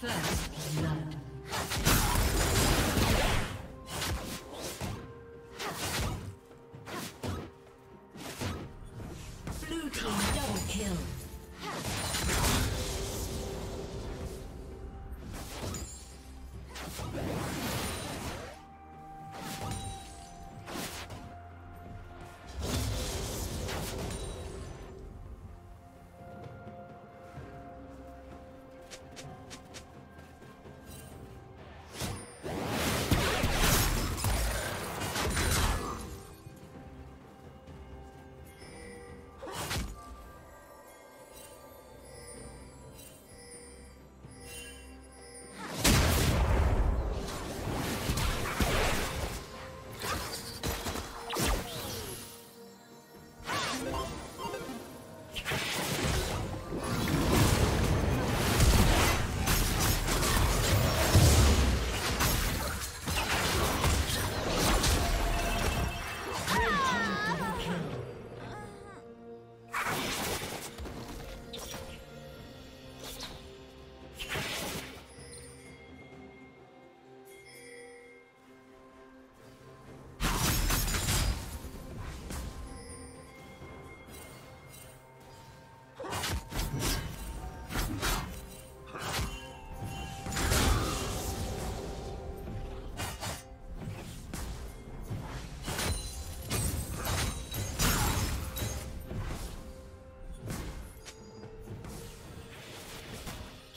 First blood. Blue team double kill.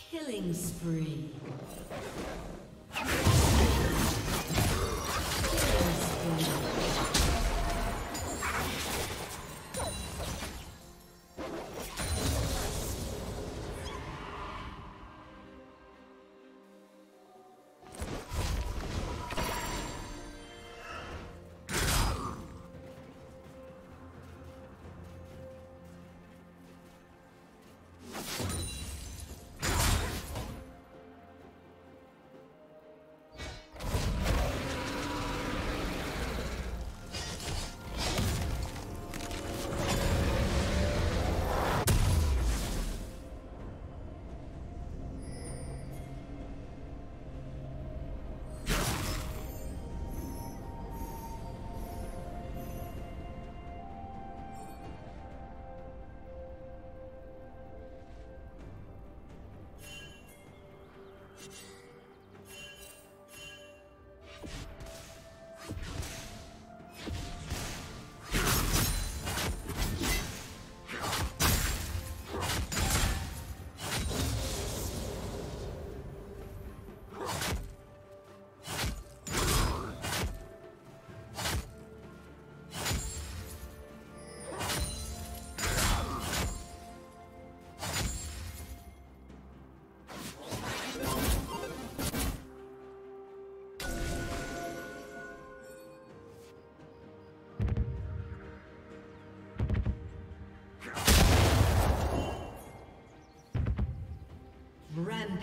Killing spree.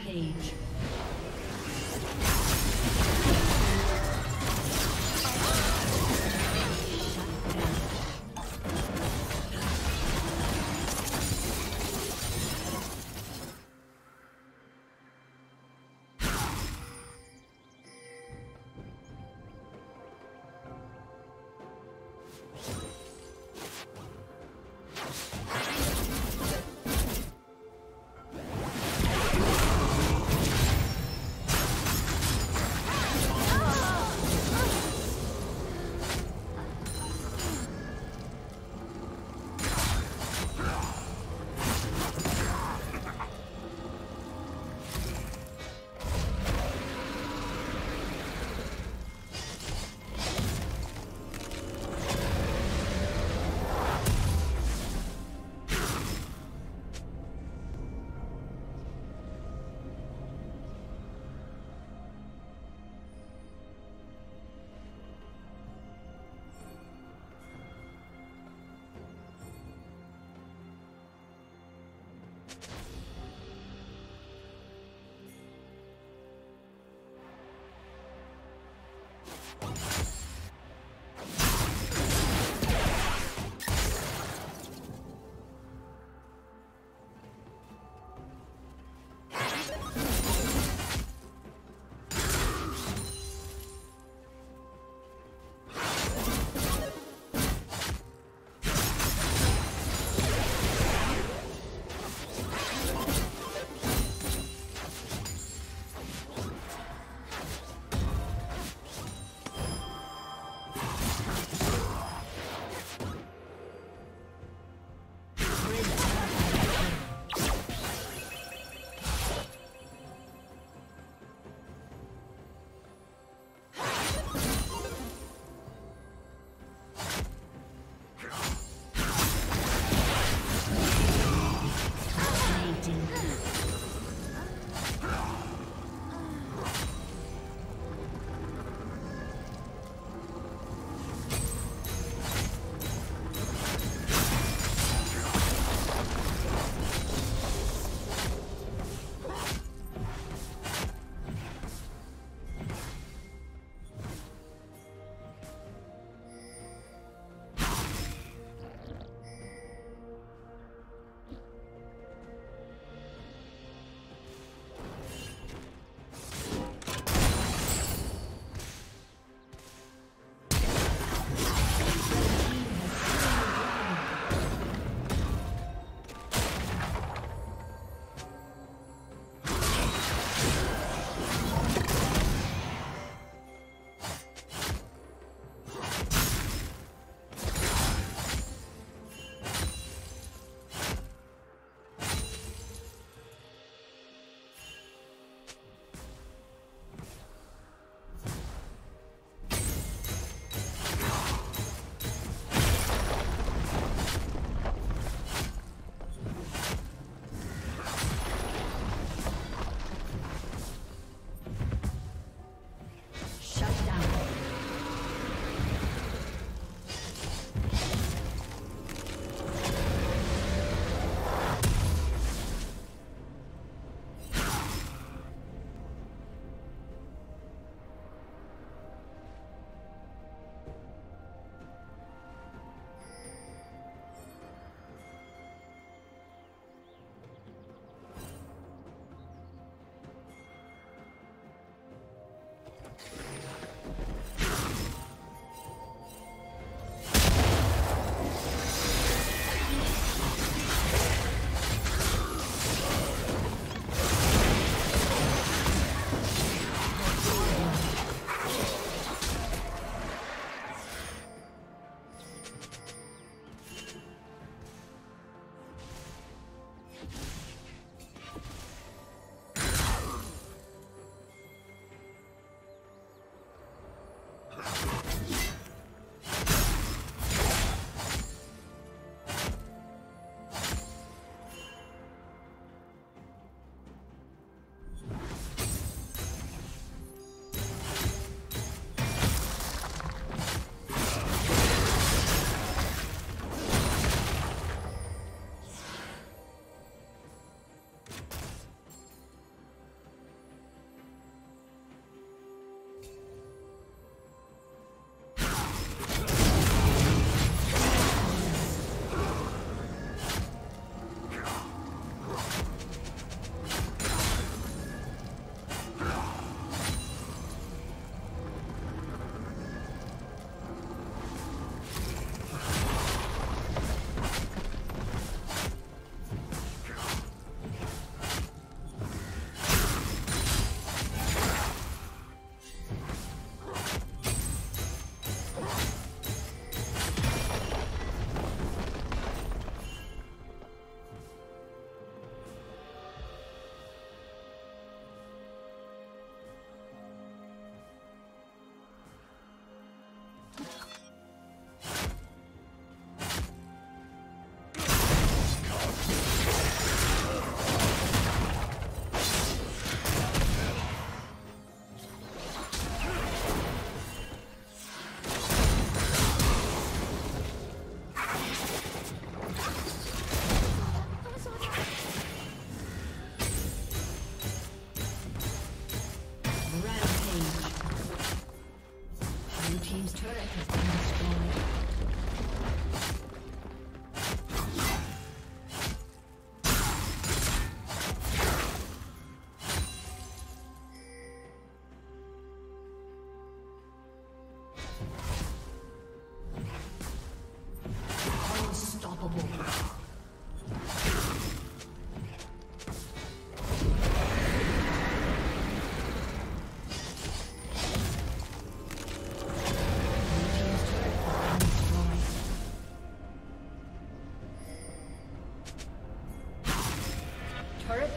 Page.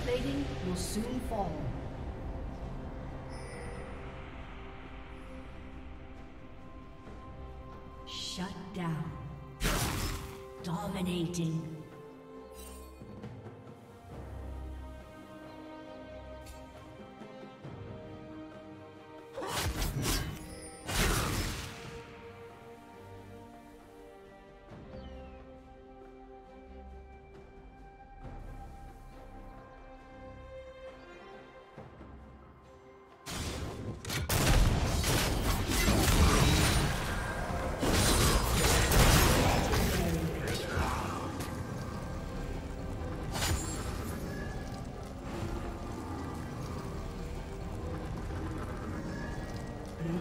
Plating will soon fall. Shut down. Dominating.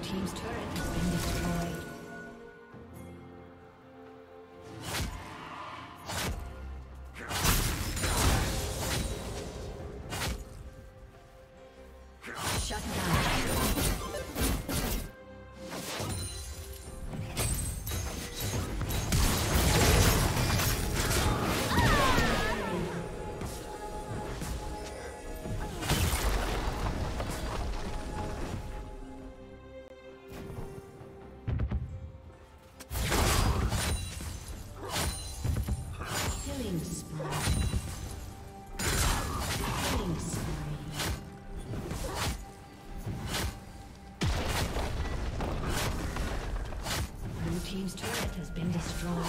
Team's turret has been destroyed. Shut Team's turret has been destroyed.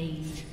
Rampage.